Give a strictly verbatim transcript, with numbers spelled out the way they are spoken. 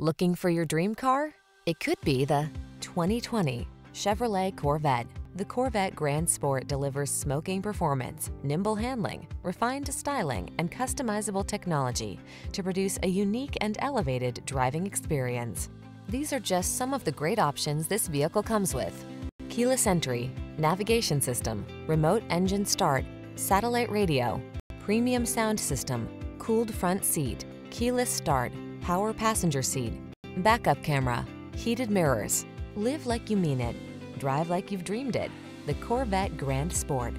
Looking for your dream car? It could be the twenty twenty Chevrolet Corvette. The Corvette Grand Sport delivers smoking performance, nimble handling, refined styling, and customizable technology to produce a unique and elevated driving experience. These are just some of the great options this vehicle comes with: keyless entry, navigation system, remote engine start, satellite radio, premium sound system, cooled front seat, keyless start, power passenger seat, backup camera, heated mirrors. Live like you mean it. Drive like you've dreamed it. The Corvette Grand Sport.